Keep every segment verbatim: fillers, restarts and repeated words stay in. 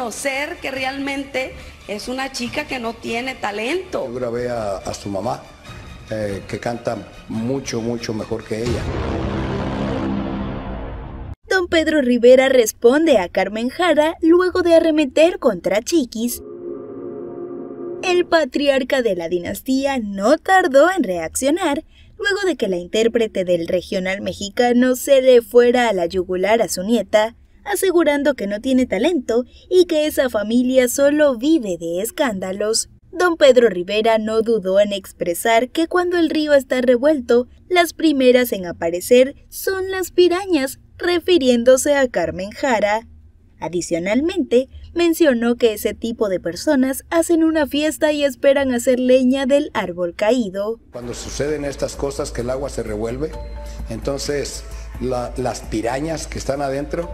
reconocer que realmente es una chica que no tiene talento. Yo grabé a, a su mamá, eh, que canta mucho, mucho mejor que ella. Don Pedro Rivera responde a Carmen Jara luego de arremeter contra Chiquis. El patriarca de la dinastía no tardó en reaccionar luego de que la intérprete del regional mexicano se le fuera a la yugular a su nieta, asegurando que no tiene talento y que esa familia solo vive de escándalos. Don Pedro Rivera no dudó en expresar que cuando el río está revuelto, las primeras en aparecer son las pirañas, refiriéndose a Carmen Jara. Adicionalmente, mencionó que ese tipo de personas hacen una fiesta y esperan hacer leña del árbol caído. Cuando suceden estas cosas que el agua se revuelve, entonces la, las pirañas que están adentro,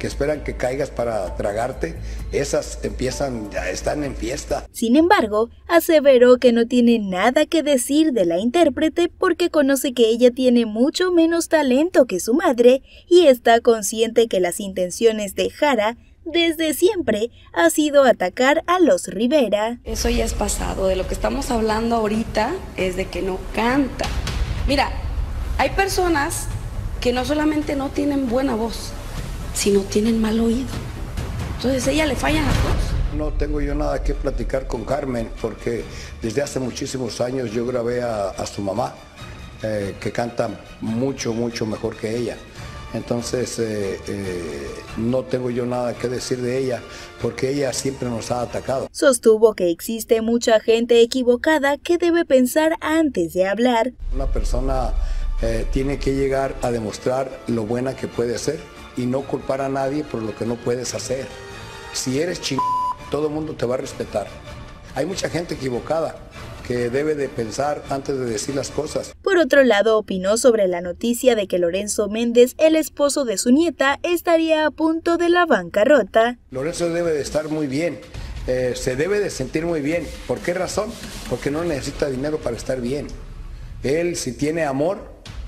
que esperan que caigas para tragarte, esas empiezan, ya están en fiesta. Sin embargo, aseveró que no tiene nada que decir de la intérprete porque conoce que ella tiene mucho menos talento que su madre y está consciente que las intenciones de Jara desde siempre ha sido atacar a los Rivera. Eso ya es pasado, de lo que estamos hablando ahorita es de que no canta. Mira, hay personas que no solamente no tienen buena voz, si no tienen mal oído. Entonces ella le fallan las cosas. No tengo yo nada que platicar con Carmen porque desde hace muchísimos años yo grabé a, a su mamá, eh, que canta mucho, mucho mejor que ella. Entonces eh, eh, no tengo yo nada que decir de ella porque ella siempre nos ha atacado. Sostuvo que existe mucha gente equivocada que debe pensar antes de hablar. Una persona eh, tiene que llegar a demostrar lo buena que puede ser y no culpar a nadie por lo que no puedes hacer. Si eres chingón, todo el mundo te va a respetar. Hay mucha gente equivocada que debe de pensar antes de decir las cosas. Por otro lado, opinó sobre la noticia de que Lorenzo Méndez, el esposo de su nieta, estaría a punto de la bancarrota. Lorenzo debe de estar muy bien, eh, se debe de sentir muy bien. ¿Por qué razón? Porque no necesita dinero para estar bien. Él, si tiene amor,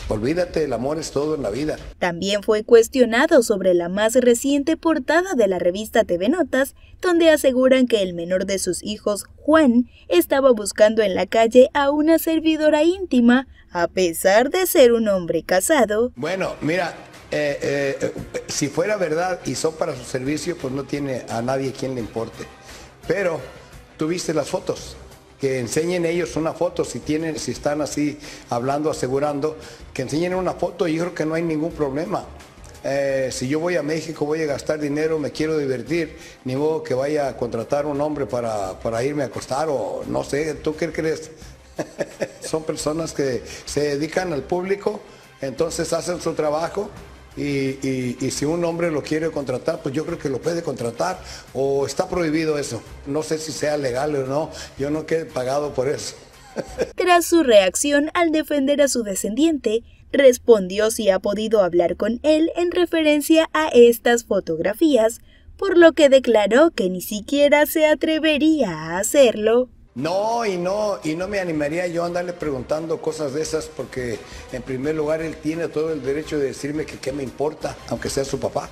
olvídate, el amor es todo en la vida. También fue cuestionado sobre la más reciente portada de la revista T V Notas, donde aseguran que el menor de sus hijos, Juan, estaba buscando en la calle a una servidora íntima, a pesar de ser un hombre casado. Bueno, mira, eh, eh, si fuera verdad y son para su servicio, pues no tiene a nadie quien le importe. Pero tú viste las fotos. Que enseñen ellos una foto, si tienen, si están así hablando, asegurando, que enseñen una foto y yo creo que no hay ningún problema. Eh, si yo voy a México, voy a gastar dinero, me quiero divertir, ni modo que vaya a contratar un hombre para, para irme a acostar o no sé, ¿tú qué crees? Son personas que se dedican al público, entonces hacen su trabajo. Y, y, y si un hombre lo quiere contratar, pues yo creo que lo puede contratar o está prohibido eso. No sé si sea legal o no, yo no quedé pagado por eso. Tras su reacción al defender a su descendiente, respondió si ha podido hablar con él en referencia a estas fotografías, por lo que declaró que ni siquiera se atrevería a hacerlo. No, y no, y no me animaría yo a andarle preguntando cosas de esas porque en primer lugar él tiene todo el derecho de decirme que qué me importa, aunque sea su papá.